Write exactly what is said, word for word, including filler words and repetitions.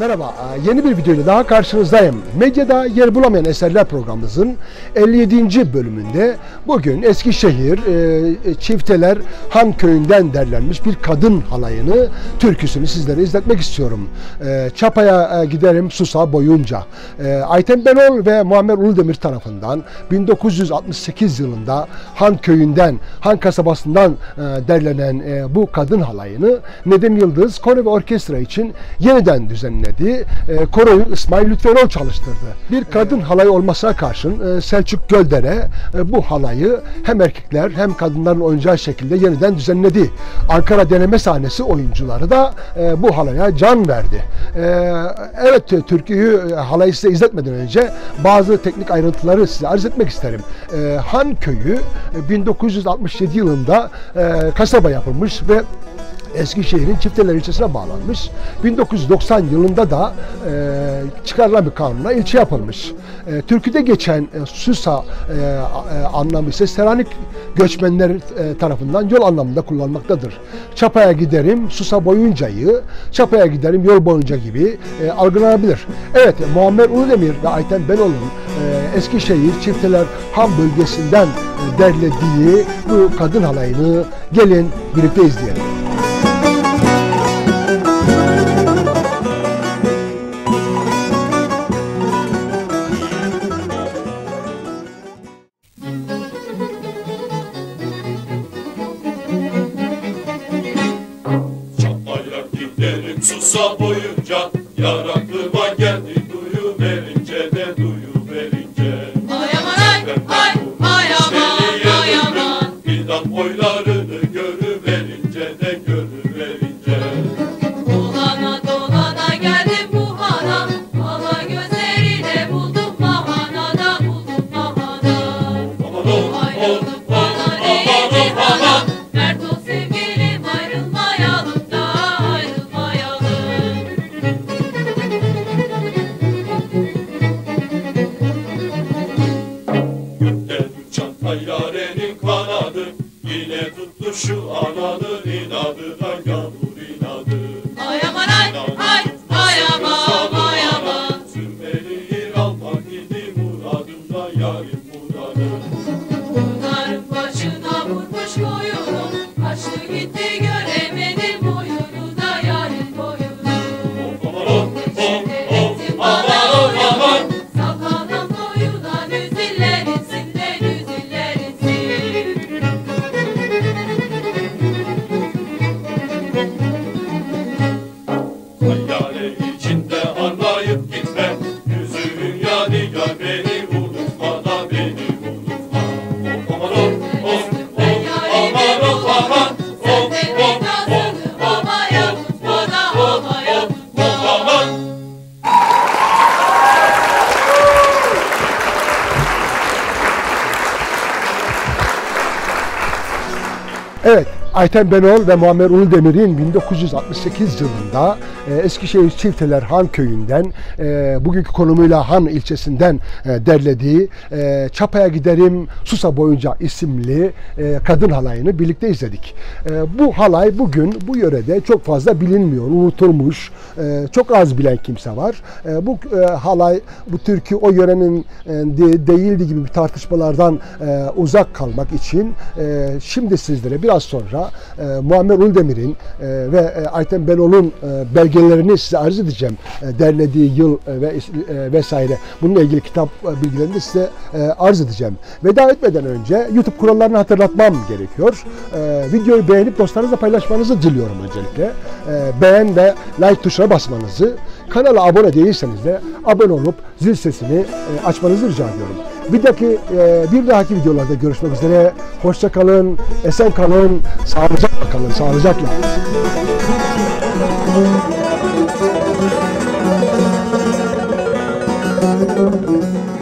Merhaba, yeni bir videoyla daha karşınızdayım. Medyada Yer Bulamayan Eserler programımızın elli yedinci bölümünde bugün Eskişehir Çifteler Han Köyü'nden derlenmiş bir kadın halayını, türküsünü sizlere izletmek istiyorum. Çapa'ya giderim Susa boyunca. Ayten Benol ve Muammer Uludemir tarafından bin dokuz yüz altmış sekiz yılında Han Köyü'nden, Han kasabasından derlenen bu kadın halayını Nedim Yıldız koro ve orkestra için yeniden düzenledi. Koroyu İsmail Lütfü Erol çalıştırdı. Bir kadın halayı olmasına karşın Selçuk Göldere bu halayı hem erkekler hem kadınların oynayacağı şekilde yeniden düzenledi. Ankara Deneme Sahnesi oyuncuları da bu halaya can verdi. Evet, türküyü, halayı size izletmeden önce bazı teknik ayrıntıları size arz etmek isterim. Han Köyü bin dokuz yüz altmış yedi yılında kasaba yapılmış ve Eskişehir'in Çifteler ilçesine bağlanmış. bin dokuz yüz doksan yılında da e, çıkarılan bir kanunla ilçe yapılmış. E, türküde geçen e, Susa e, e, anlamı ise Selanik göçmenler e, tarafından yol anlamında kullanılmaktadır. Çapa'ya giderim Susa boyuncayı, Çapa'ya giderim yol boyunca gibi e, algılanabilir. Evet, Muammer Uludemir ve Ayten Benol'un e, Eskişehir Çifteler Han bölgesinden e, derlediği bu kadın halayını gelin birlikte izleyelim. Susa boyunca yaraklıma geldi, duyu verince de duyu verince. Ay aman ay, ay, ay aman, ay aman. Fidan boylarını görüverince de görüverince. Dolana dolana geldim bu hana, ala gözleriyle buldum mahana da buldum mahana. Aman ol, ol, ol, aman ol, aman. Mert ol sevgilim, ayrılmayalım. Şu ananın inadı da yağmur inadı. Ay aman ay, ay, ay aman, ay aman. Sürmeli yer almak idi muradımda yarim muradım. Bunların başına vurmuş koyunu, kaçtı gitti göremedim boyunu da yarim boyunu. Aman ol, ol, ol, aman ol, aman. Sallanan boyuna nüzillerin sinde nüzillerin sin. Evet, Ayten Benol ve Muammer Uludemir'in bin dokuz yüz altmış sekiz yılında Eskişehir Çifteler Han Köyü'nden, bugünkü konumuyla Han ilçesinden derlediği Çapa'ya giderim Susa boyunca isimli kadın halayını birlikte izledik. Bu halay bugün bu yörede çok fazla bilinmiyor, unutulmuş, çok az bilen kimse var. Bu halay, bu türkü o yörenin değildi gibi bir tartışmalardan uzak kalmak için şimdi sizlere biraz sonra e, Muammer Uludemir'in e, ve e, Ayten Benol'un e, belgelerini size arz edeceğim. E, derlediği yıl e, ve e, vesaire. Bununla ilgili kitap e, bilgilerini de size e, arz edeceğim. Veda etmeden önce YouTube kurallarını hatırlatmam gerekiyor. E, videoyu beğenip dostlarınızla paylaşmanızı diliyorum öncelikle. E, beğen ve like tuşuna basmanızı, kanala abone değilseniz de abone olup zil sesini e, açmanızı rica ediyorum. Bir dahaki, e, bir dahaki videolarda görüşmek üzere. Hoşça kalın, esen kalın. Sağlıcakla kalın, sağlıcakla.